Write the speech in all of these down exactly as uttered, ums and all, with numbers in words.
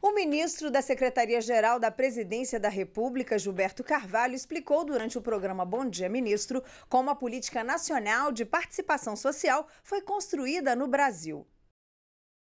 O ministro da Secretaria-Geral da Presidência da República, Gilberto Carvalho, explicou durante o programa Bom Dia, Ministro, como a Política Nacional de Participação Social foi construída no Brasil.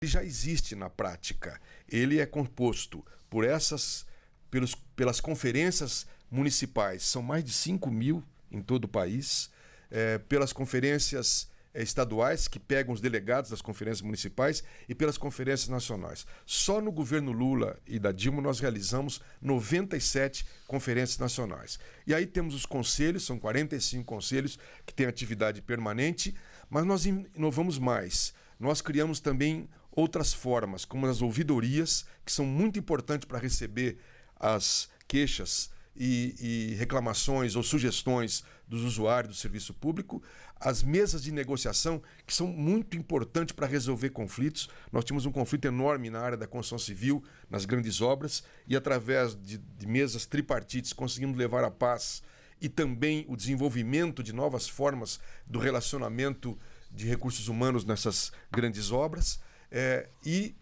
Ele já existe na prática. Ele é composto por essas, pelos, pelas conferências municipais, são mais de cinco mil em todo o país, é, pelas conferências estaduais, que pegam os delegados das conferências municipais, e pelas conferências nacionais. Só no governo Lula e da Dilma nós realizamos noventa e sete conferências nacionais. E aí temos os conselhos, são quarenta e cinco conselhos que têm atividade permanente, mas nós inovamos mais. Nós criamos também outras formas, como as ouvidorias, que são muito importantes para receber as queixas E, e reclamações ou sugestões dos usuários do serviço público, as mesas de negociação, que são muito importantes para resolver conflitos. Nós tínhamos um conflito enorme na área da construção civil, nas grandes obras, e através de, de mesas tripartites conseguimos levar a paz e também o desenvolvimento de novas formas do relacionamento de recursos humanos nessas grandes obras, é, e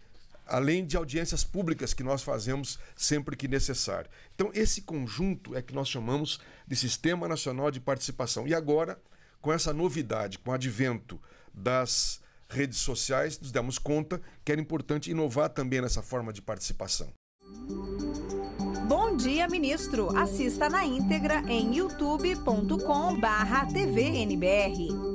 além de audiências públicas que nós fazemos sempre que necessário. Então, esse conjunto é que nós chamamos de Sistema Nacional de Participação. E agora, com essa novidade, com o advento das redes sociais, nos damos conta que era importante inovar também nessa forma de participação. Bom Dia, Ministro. Assista na íntegra em youtube ponto com barra T V N B R.